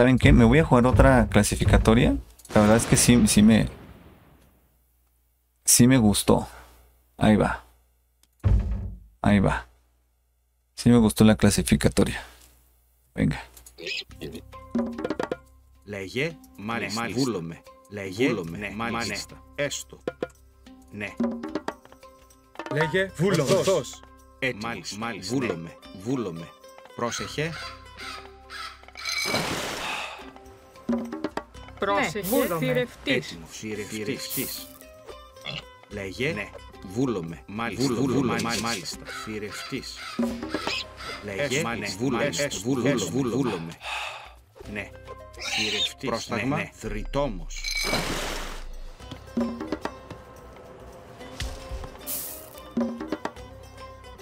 ¿Saben qué? Me voy a jugar otra clasificatoria. La verdad es que sí me gustó. Ahí va. Ahí va. Sí me gustó la clasificatoria. Venga. Leye, manestúlome. Leye, manesta. Esto. Ne. Leye, vulome. Dos. Et, mal, vulome. Vulome. Proseje. Πρόσεχε, θηρευτής. Λέγε, ναι, βούλομε, μάλιστα, θηρευτής. Λέγε, ναι, βούλομε, ναι, θηρευτής, πρόσταγμα, θρητόμος.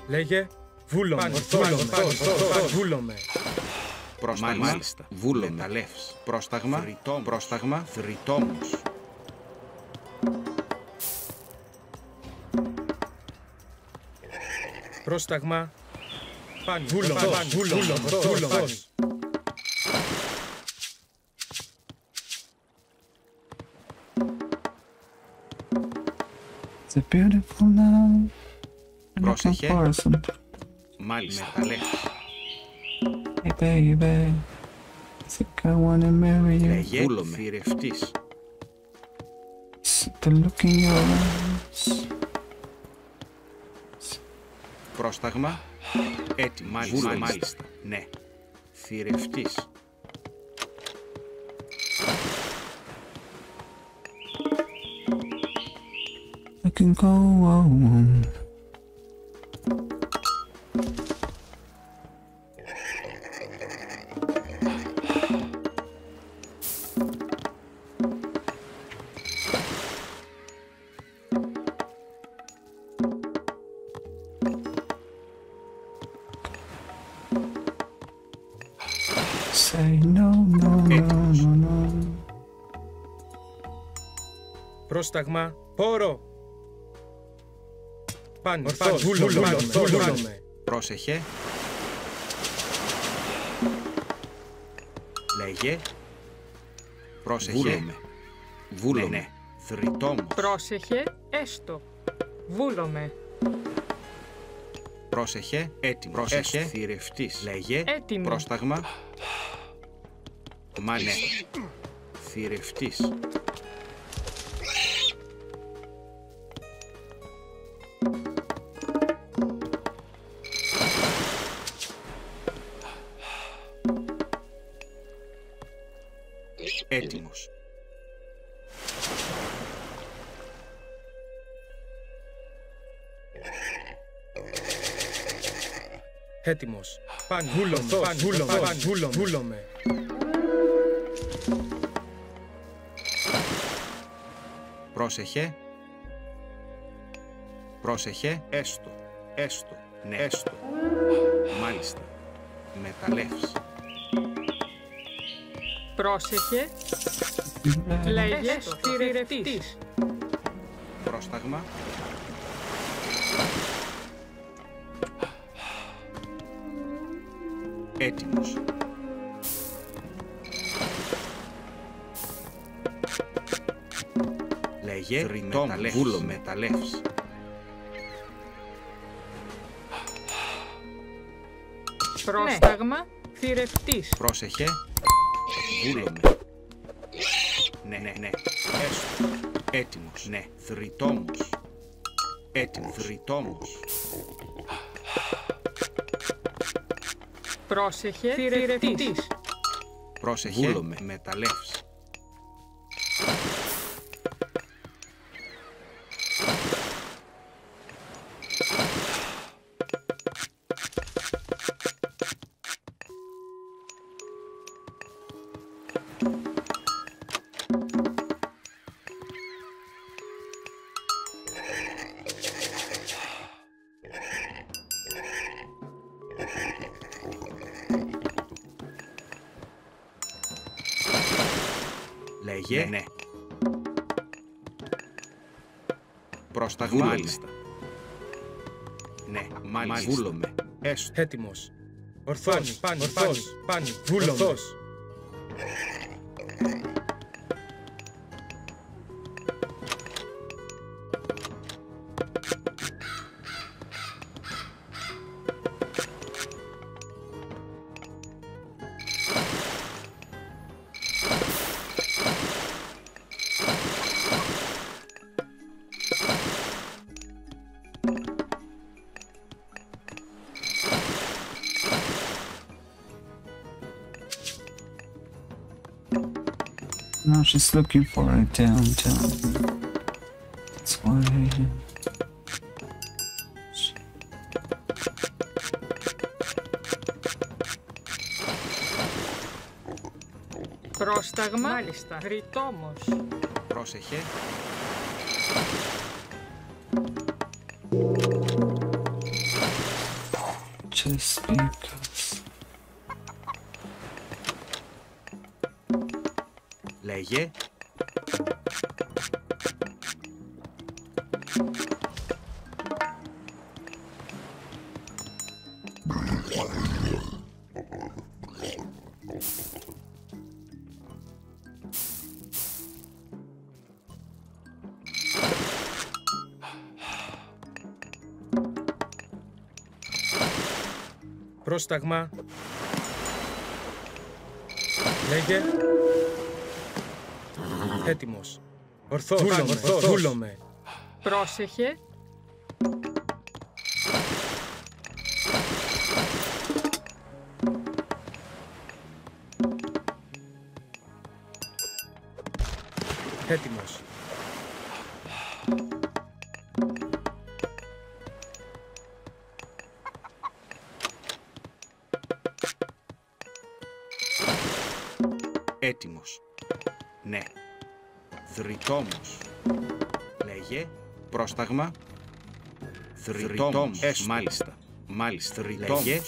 Λέγε, βούλομε, βούλομε. Πρόσταγμα, βούλομε, πρόσταγμα, πρόσταγμα, θρητόμος. Πρόσταγμα, βούλομος. It's a beautiful night. Πρόσεχε, μάλιστα, Hey baby, I think I wanna marry you. Λέγε, θηρευτής. The look in your eyes. Πρόσταγμα, μάλιστα, ναι, θηρευτής. I can go on. Πρόσταγμα, πόρο. Βούλομε. Πρόσεχε. Λέγε. Πρόσεχε. Βούλομε. Θρητόμος. Πρόσεχε, έστω. Βούλομε. Πρόσεχε, έτοιμο. Πρόσεχε, θηρευτής. Λέγε, πρόσταγμα. Μάνε. Θηρευτής. Έτοιμος. Έτοιμος. Πανβούλομε. Πρόσεχε. Πρόσεχε. Έστω. Έστω. Ναι. Έστω. Μάλιστα. Μεταλλεύς. Πρόσεχε. Λέγε, θηρευτής. Πρόσταγμα. Έτοιμος. Λέγε, βούλο μεταλλεύς. Πρόσταγμα, θηρευτής. Πρόσεχε. Βούλομε. Ναι. Έστω. Έτοιμος. Ναι. Θρητόμος. Έτοιμος. Θρητόμος. Πρόσεχε. Θηρευτής. Πρόσεχε. Βούλομε. Μεταλλεύς. Λέγε, ναι. Πρόσταγμα, μάλιστα. Ναι, μάλιστα. Βούλομε. Έστω. Έτοιμος. Ορθός. Πάνι. Βούλομε. No, she's looking for a downtown. That's why. Πρόσταγμα, μάλιστα. Γριτόμος. Πρόσεχε. Just because. Λέγε. Πρόσταγμα. Λέγε. Έτοιμος. Ορθός. Δούλομαι. Πρόσεχε. Έτοιμος. Έτοιμος. Ναι. Δρυτόμος. Λέγε. Πρόσταγμα. Δρυτόμος. Μάλιστα. Μάλιστα. Λέγε.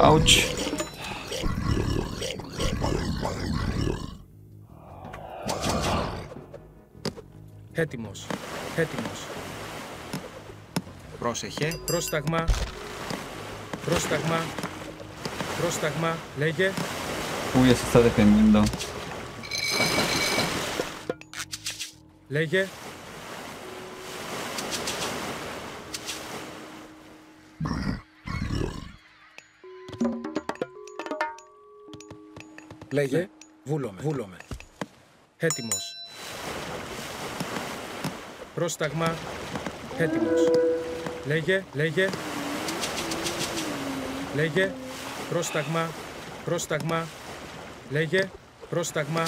Ouch. Έτοιμος. Έτοιμος. Πρόσεχε. Πρόσταγμα. Πρόσταγμα. Πρόσταγμα, λέγε. Uy, se está defendiendo. Λέγε. Λέγε. Βούλομε. Βούλομε. Έτοιμος. Πρόσταγμα. Έτοιμος. Λέγε. Λέγε. Λέγε. Πρόσταγμα, πρόσταγμα, λέγε, πρόσταγμα.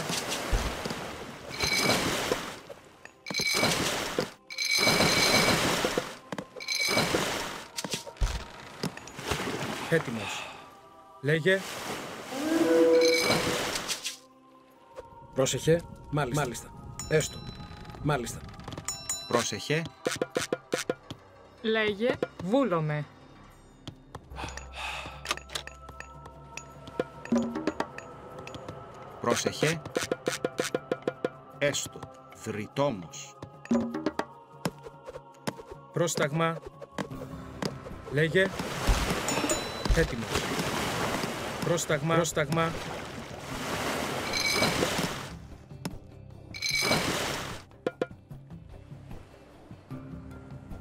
Έτοιμος. Λέγε. Πρόσεχε, μάλιστα. Μάλιστα. Έστω, μάλιστα. Πρόσεχε. Λέγε, βούλομε. Πρόσεχε. Έστω. Δρυτόμος. Πρόσταγμα. Λέγε. Έτοιμος. Πρόσταγμα. Πρόσταγμα.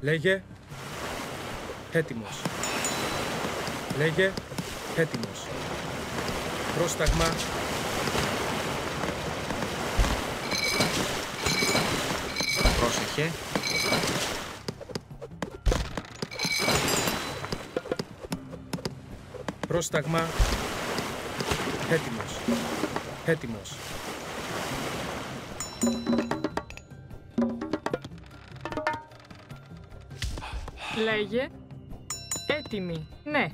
Λέγε. Έτοιμος. Λέγε. Έτοιμος. Πρόσταγμα. Πρόσεχε. Πρόσταγμα. Έτοιμος. Έτοιμος. Λέγε. Έτοιμη. Ναι.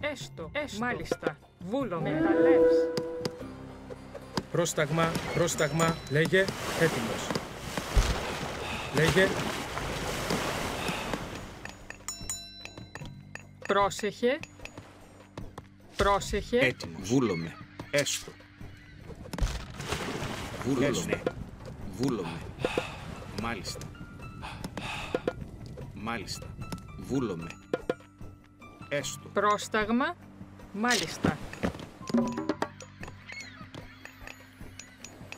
Έστω. Έστω. Μάλιστα. Βούλο με τα λες. Πρόσταγμα. Πρόσταγμα. Λέγε. Έτοιμος. Λέγε. Πρόσεχε. Πρόσεχε. Έτοιμος. Βούλομε. Έστω. Βούλομε. Βούλομε. Μάλιστα. Μάλιστα. Βούλομε. Έστω. Πρόσταγμα. Μάλιστα.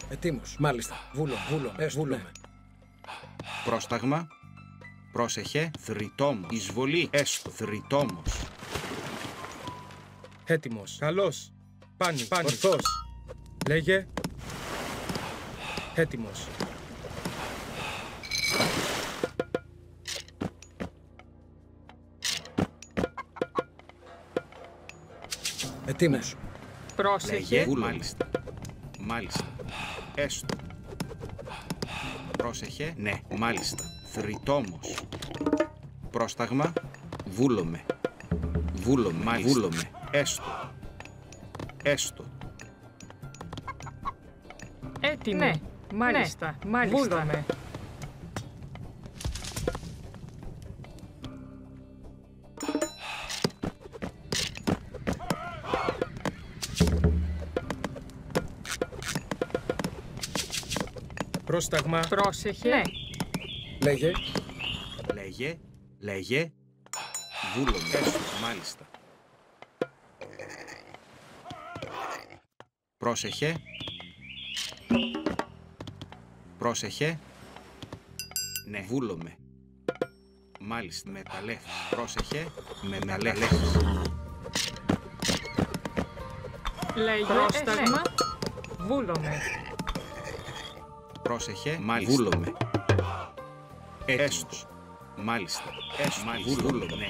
Ετοίμος. Μάλιστα. Βούλο. Έστω. Πρόσταγμα. Πρόσεχε. Θρητόμος. Εισβολή. Έστω. Θρητόμος. Έτοιμος. Καλός. Πάνι. Ορθός. Λέγε. Έτοιμος. Ετοίμος. Πρόσεχε. Βούλο. Μάλιστα. Έστω. Πρόσεχε. Ναι. Μάλιστα. Θρητόμος. Πρόσταγμα. Βούλομε. Μάλιστα. Βούλομε. Έστω. Έτοιμο. Ναι. Μάλιστα. Ναι. Μάλιστα. Βούλομε. Πρόσταγμα. Πρόσεχε. Ναι. Λέγε. Βούλομε. Μάλιστα. Πρόσεχε. Ναι. Βούλομε. Μάλιστα. Μεταλλεύει. Πρόσεχε. Με μεταλλεύει. Λέγε. Πρόσταγμα. Βούλομε. Πρόσεχε. Μάλιστα. Βούλομε. Έστω. Μάλιστα. Βούλομε. Ναι.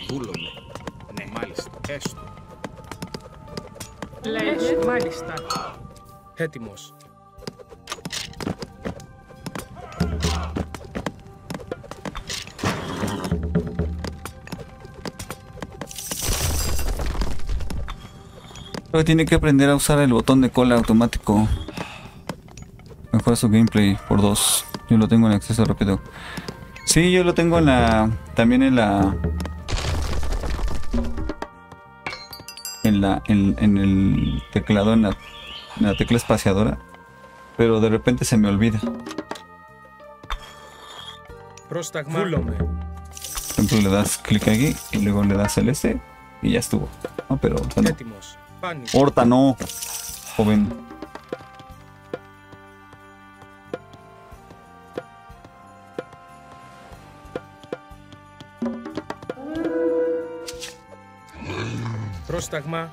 Μάλιστα. Έστω. Λέγε. Μάλιστα. Έτοιμος. Creo que tiene que aprender a usar el botón de cola automático. Mejora su gameplay por 2. Yo lo tengo en acceso rápido. Sí, yo lo tengo en la... También en la... En el teclado, en la tecla espaciadora, pero de repente se me olvida. Próstagma. Por ejemplo, le das clic aquí y luego le das el S y ya estuvo. No, pero ahorita no. Horta no, joven. Πρόσταγμα.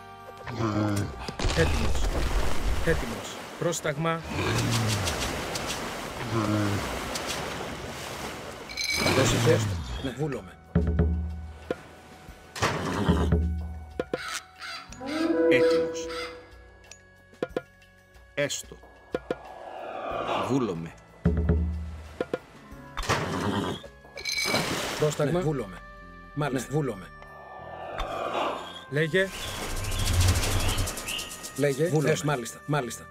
Έτοιμος. Πρόσταγμα. Πρόσεχε. Βούλομε. Έτοιμος. Έστω. Βούλομε. Πρόσταγμα. Βούλομε. Μάλιστα. Βούλομε. Λέγε. Βούλομε. Μάλιστα.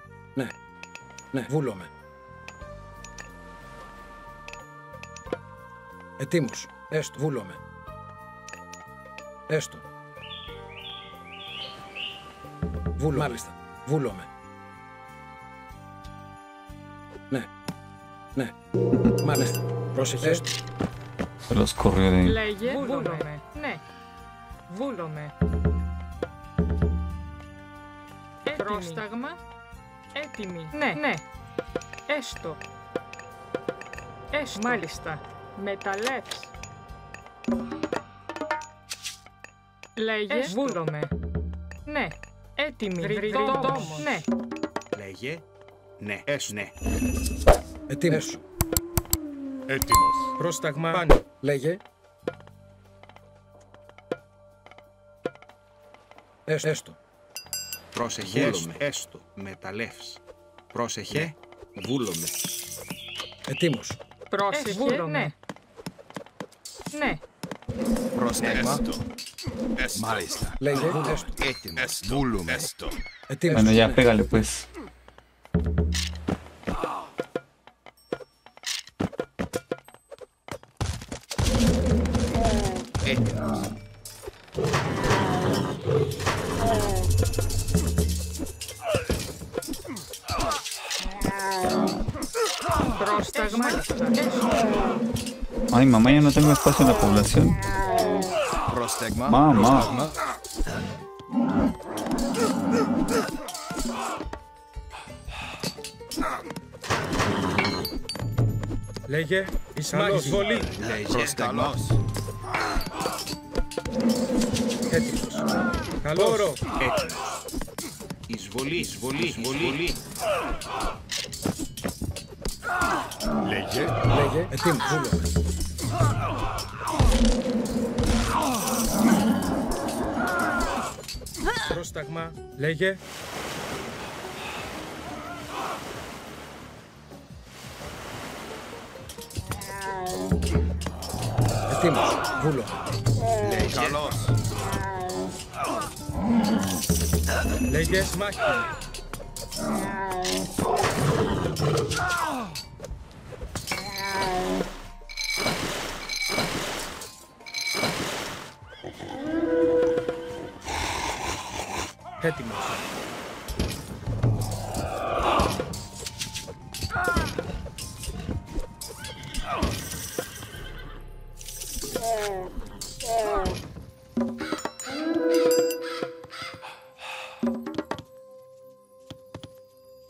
Ναι. Βούλομε. Ετοίμος. Έστω. Βούλομε. Έστω. Βούλομε. Μάλιστα. Βούλομε. Ναι. Μάλιστα. Πρόσεχε. Έστω. Λέγε. Βούλομε. Ναι. Βούλομε. Πρόσταγμα. Έτοιμη. Ναι. Έστω. Μάλιστα. Μεταλλεύς. Λέγε. Βούλομε. Ναι. Έτοιμη. Ρητόμος. Ναι. Λέγε. Ναι. Ναι. Έτοιμος. Πρόσταγμα. Πάνη. Λέγε. Έστω. Πρόσεχε. Βούλομε. Έστω. Μεταλλεύς. Πρόσεχε. Βούλομε. Ετοίμος. Πρόσεχε. Βούλομε. Ναι. Πρόσταγμα. Μάλιστα. Λέγε. Έτοιμος. Βούλομε. Ετοίμος. Bueno, ya pégale pues. Ay, mamá, ya no tengo espacio en la población. Mamá. Λέγε, εις μάγης βολή. Προσταγμός. Έτοιμος. Καλόρο. Εισβολή. Λέγε. Έτοιμος. Πρόσταγμα. Λέγε. Ετοίμος. Βούλο. Καλός. Λέγε. Μάχη. Έτοιμος.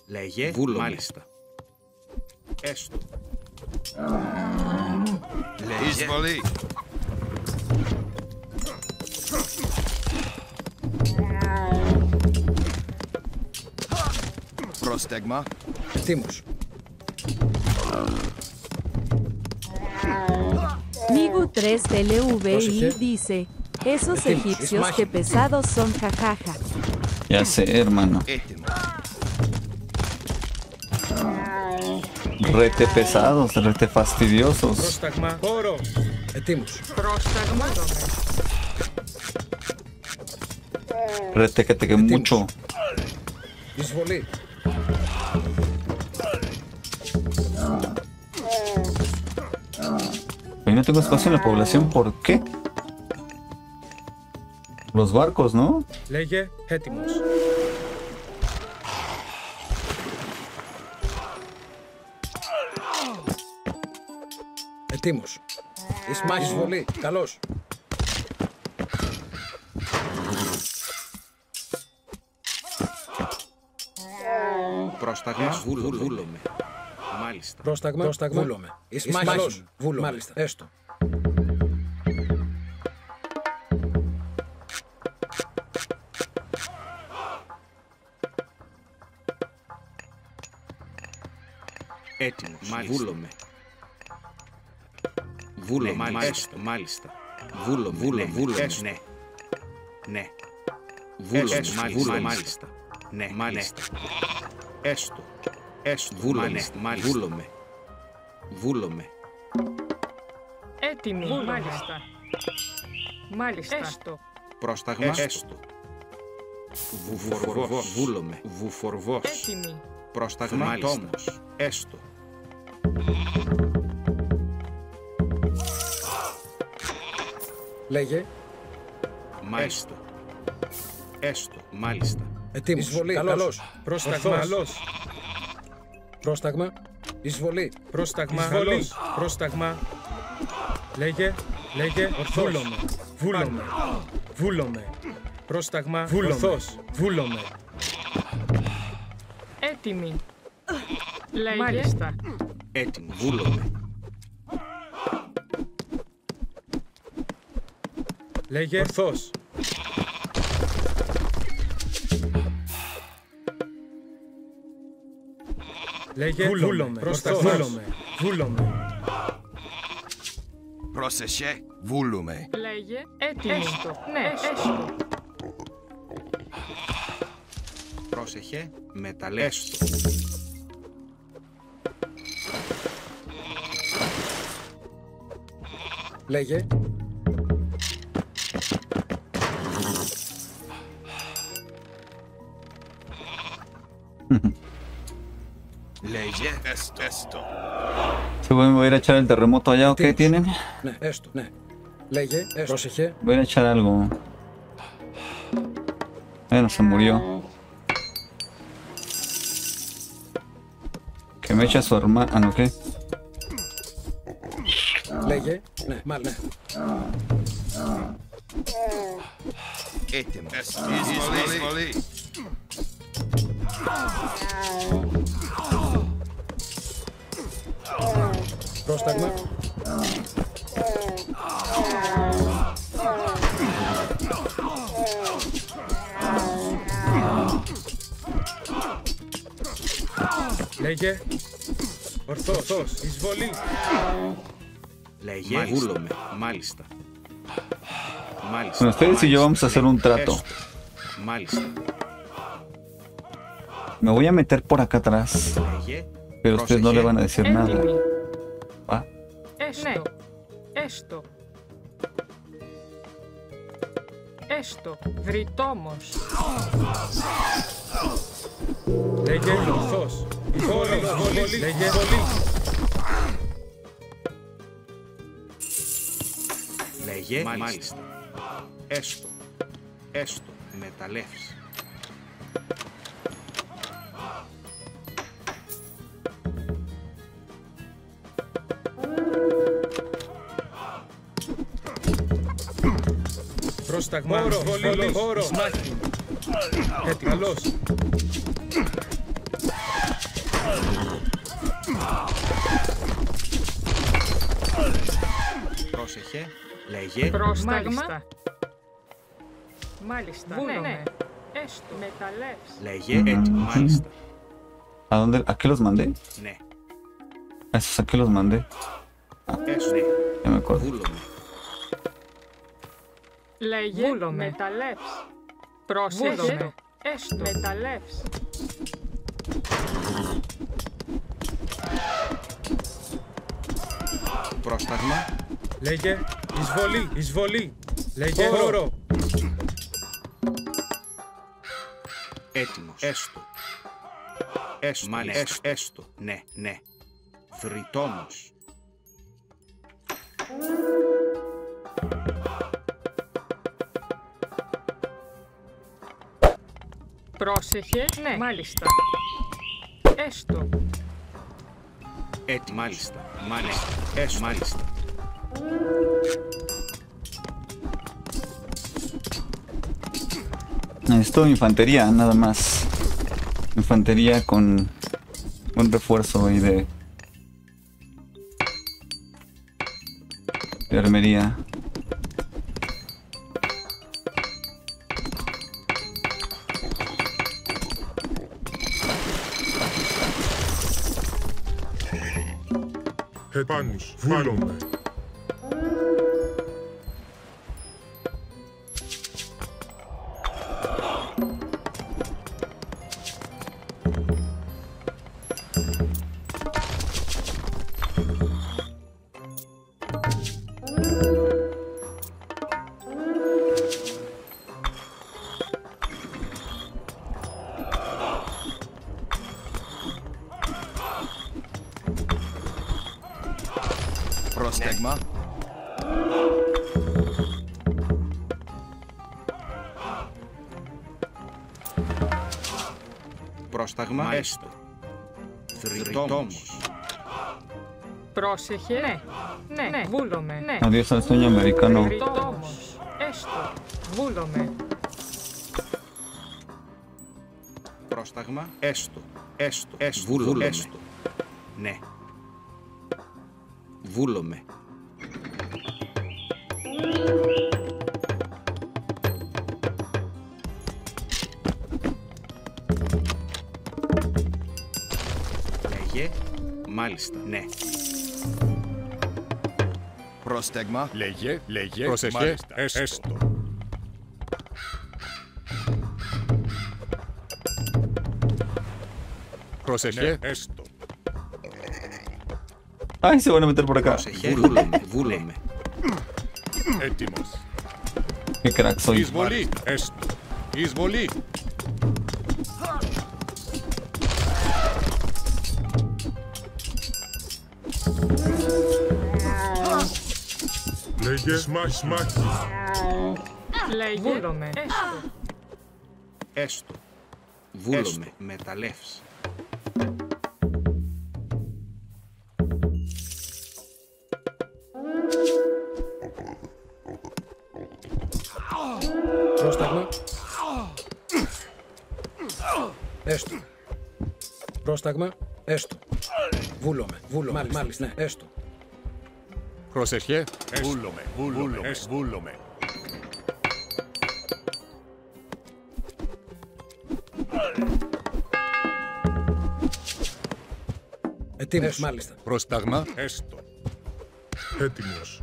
Λέγε, βούλο. Μάλιστα. Έστω. Λέγε. Εισβολή. Πρόσταγμα. Έτοιμος. Migu3LVI dice, esos egipcios que pesados son jajaja. Ya sé, hermano. Rete pesados, rete fastidiosos. Prostagma. Oro. Etimos. Prostagma. Rete que te que mucho. Disvolé. No tengo espacio en la población, ¿por qué? Los barcos, ¿no? Leye, Hétimos. Hétimos. Es más, volé, talos. Prostagma, vulome. Μάλιστα. Πρόσταγμα, βούλομε. Εις μάχης, βούλομε. Μάλιστα. Έστω. Έτοιμος, βούλομε. Βούλο, μάλιστα. Βούλο, ναι. Βούλο, μάλιστα. Ναι, μάλιστα. Έστω. Βούλομε. Έτοιμη. Μάλιστα. Έστω. Πρόσταγμα. Έστω. Βούλομε. Βουφορβός. Έτοιμη. Πρόσταγμα. Τόμος. Έστω. Λέγε. Μάλιστα. Έστω. Μάλιστα. Έτοιμος. Εισβολή. Καλός. Πρόσταγμα. Καλός. Πρόσταγμα, εισβολή, πρόσταγμα, λέγε, βούλομε, πρόσταγμα, βούλομε. Έτοιμη, λέγε, μάλιστα, έτοιμη, βούλομε. Λέγε, ορθός. Λέγε, βούλομε. Πρόσεχε, βούλομε. Λέγε, έστω, ναι, έστω. Πρόσεχε, μεταλλέστο. Λέγε. Se voy a ir a echar el terremoto allá, ¿o qué tienen? Voy a echar algo. Bueno, se murió. Que me echa su hermano. Ah, no, ¿qué? Leye. Este molí. Dos tagmas. Λέγε, ορθός, εισβολή. Λέγε, μάλιστα. Con ustedes y yo vamos a hacer un trato. Me voy a meter por acá atrás, pero ustedes no le van a decir nada. ¿Va? Esto, gritamos. Έστω, μεταλλεύσεις. Πρόσταγμα, χώρο, μάχη. Έτοιμος. Πρόσεχε, λέγε. Πρόσταγμα. Μάλιστα, ναι. Έστω, μεταλλεύσεις. Λέγε, έτσι, μάλιστα. ¿A dónde? ¿A qué los mandé? Ναι. ¿A esos a qué los mandé? Eso, ναι. Ya me acuerdo. Λέγε, μεταλλεύσεις. Πρόσεχε, έστω, μεταλλεύσεις. Πρόσταγμα. Λέγε, εισβολή. Λέγε, όρο. Έτοιμος. Έστω. Ναι. Θρητόμος. Πρόσεχε. Ναι. Μάλιστα. Έστω. Έτοιμος. Μάλιστα. Έστω. Μάλιστα. Necesito infantería, nada más. Infantería con un refuerzo y de armería. Hepanos, fúlome. Έστω. Θρητόμος. Πρόσεχε. Ναι. Βούλομε. Adiós al sueño americano. Θρητόμος. Έστω. Βούλομε. Πρόσταγμα. Έστω. Βούλομε. Ναι. Βούλομε. Μάλιστα, ναι. Πρόσταγμα. Λέγε. Προσεχέ. Έστω. Προσεχέ. Έστω. Ay, se van a meter por acá. Προσεχέ. Βούλεμε. Έτοιμος. Qué crack soy. Εισβολή. Έστω. Εισβολή. Σμάχι. Βούλομε. Έστω. Βούλομε. Μεταλλεύσεις. Πρόσταγμα. Έστω. Πρόσταγμα. Έστω. Βούλομαι. Βούλομαι. Μάλιστα. Ναι. Έστω. Προσεχέ. Βούλομαι. Βούλομαι. Βούλομαι. Ετοίμος. Μάλιστα. Πρόσταγμα. Έστω. Έτοιμος.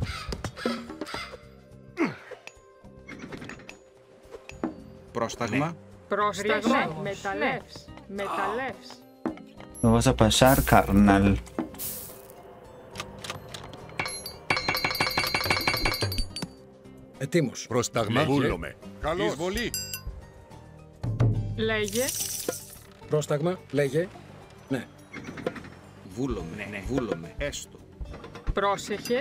Πρόσταγμα. Πρόσταγμα. Μεταλλεύς. Μεταλλεύς. Lo vas a pasar, carnal. Ετοίμος. Πρόσταγμα. Βούλομαι. Καλώς. Εισβολή. Λέγε. Πρόσταγμα. Λέγε. Ναι. Βούλομαι. Ναι, ναι. Βούλομαι. Έστω. Πρόσεχε.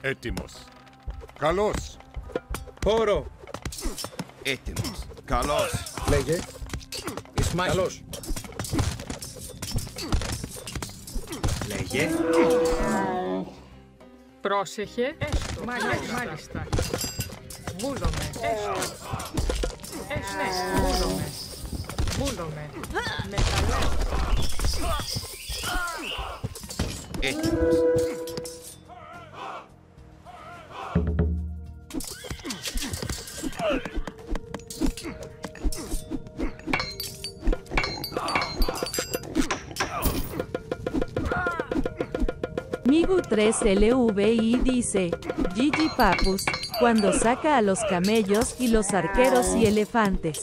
Έτοιμος. Καλώς. Χώρο. Έτοιμος. Καλώς. Λέγε. Ισμάχη. Καλώς. Λέγε. Πρόσεχε. Έστω. Μάλιστα. Μάλιστα. Βούλομαι. Έστω. Βούλομαι. Βούλομαι. Μεταλλεύω. Έτοιμος. Migu 3LVI dice, Gigi Papus, cuando saca a los camellos y los arqueros y elefantes.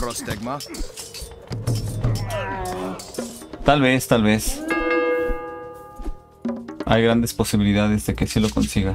Prostagma. Tal vez. Hay grandes posibilidades de que sí lo consiga.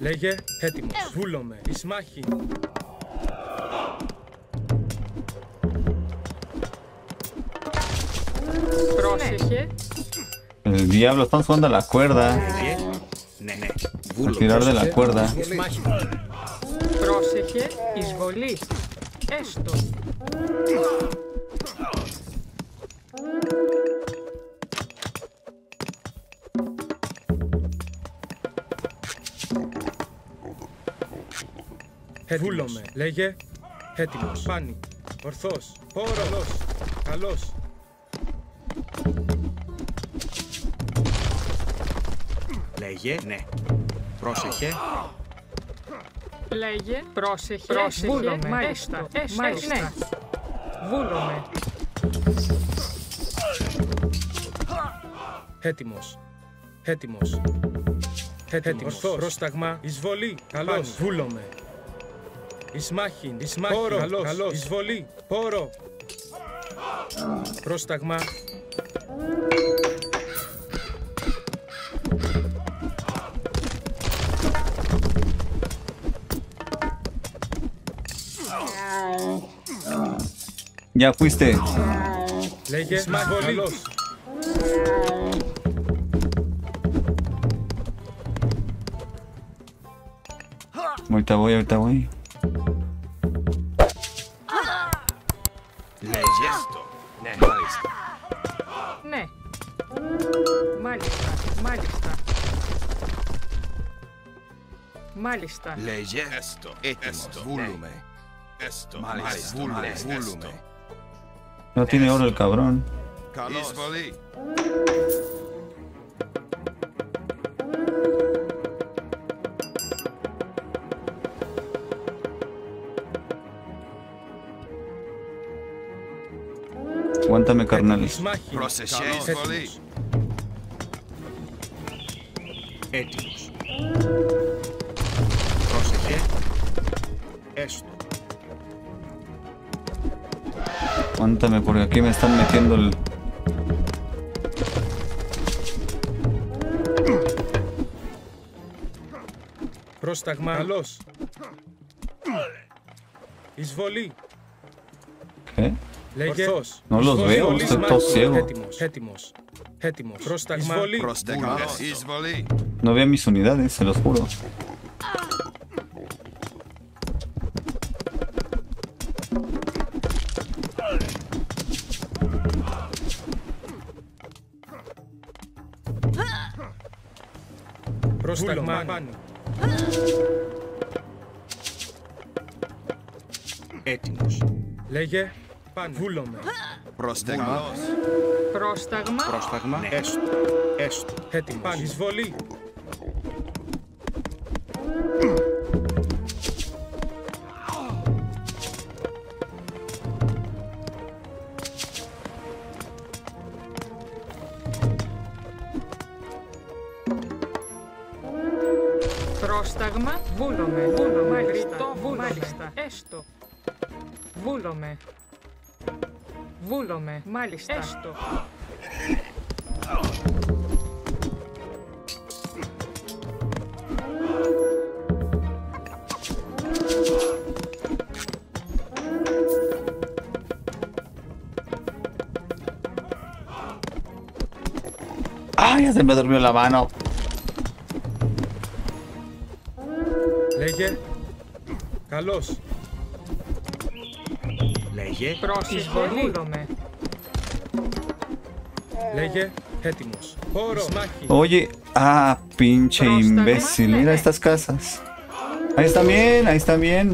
Λέγε, έτοιμος. Βούλομαι. Ισμάχη. Πρόσεχε. El diablo, estamos jugando a la cuerda. Ναι, ναι. Βούλομαι. A tirar de la cuerda. Πρόσεχε. Εισβολή. Έστω. Βούλομαι. Λέγε. Έτοιμος. Πάνι. Ορθός. Πόρολος. Καλός. Λέγε. Ναι. Πρόσεχε. Λέγε. Πρόσεχε. Πρόσεχε. Βούλομαι. Μάλιστα. Μάλιστα. Ναι. Βούλομαι. Έτοιμος. Έτοιμος. Έτοιμος. Πρόσταγμα. Εισβολή. Καλός. Βούλομαι. Ισμάχη, ισμάχη, πόρο, καλός, καλός, εισβολή, πόρο, πρόσταγμα. Ya fuiste. Λέγε, εισμάχη, καλός. Ahorita voy, ahorita voy. Μάλιστα. Λέγε. Έστω. Έτοιμος. Βούλουμε. Έστω. Μάλιστα. Βούλουμε. No tiene oro el cabrón. Καλώς. Εισβολή. Aguántame, carnales. Προσεχέ. Εισβολή. Έτοιμος. Aguántame porque aquí me están metiendo el... Πρόσταγμα. Καλώς. Εισβολή. ¿Eh? No los veo, estoy todo ciego. No veo mis unidades, se los juro. Prostagmano. Έτοιμος. Λέγε Βούλωμα. Προσταγμός. Προσταγμα. Προσταγμα. Έστω. Έστω. Έτοιμος. Πανεισβολή. Πρόσταγμα. Βούλωμε. Βούλωμα. Γρητό. Μάλιστα. Έστω. Βούλωμε. Βούλωμε. Μάλιστα. Έστω. ¡Ay, ya se me durmió la mano! Λέγε. Καλώς. Λέγε. Προσεισβολούμε. Λέγε. Έτοιμος. Πόρο. Oye, ah, pinche imbécil. Mira estas casas. Ahí están bien, ahí están bien.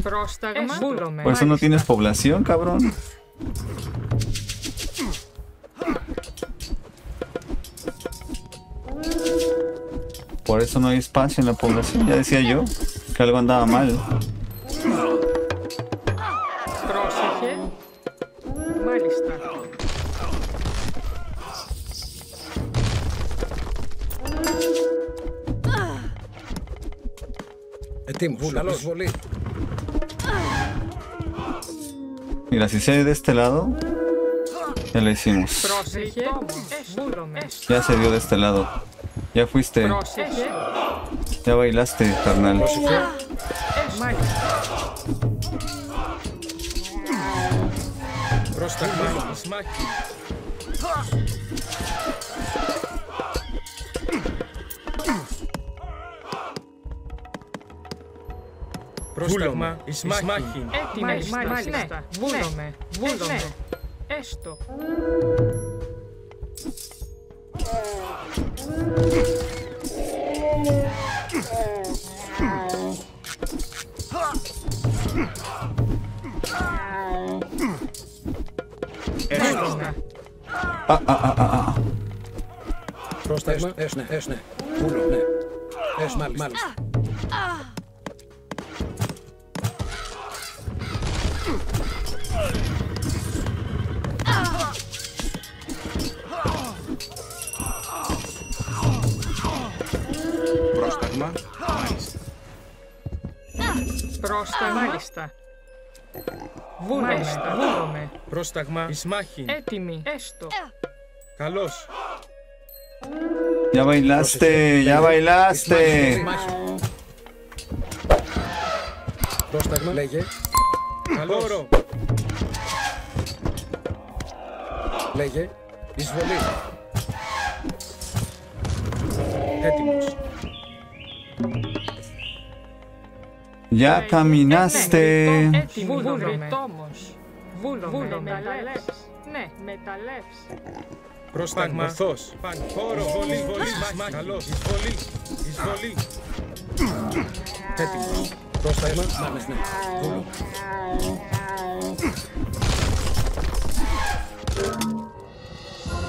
Por eso no tienes población, cabrón. Por eso no hay espacio en la población. Ya decía yo que algo andaba mal. Mira, si se de este lado, ya lo hicimos. Ya se dio de este lado. Ya fuiste. Ya bailaste, carnal. Βούλωμα, εισμάχιν. Έτοιμες, μάλιστα. Βούλωμε, βούλωμε. Έστω. Έστω. Πρόσταγμα, έσνε, έσνε. Βούλωμε, μάλιστα. Μάλιστα. Βούλωμε. Πρόσταγμα. Εισμάχιν. Έτοιμοι. Έστω. Καλώς. Ya bailaste, ya bailaste. Πρόσταγμα. Λέγε. Καλώς. Λέγε. Εισβολή. Έτοιμος. Ya caminaste.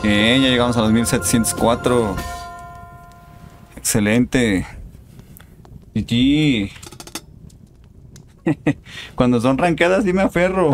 Bien, ya llegamos a los 1704. Excelente. GG. Cuando son ranqueadas, dime aferro.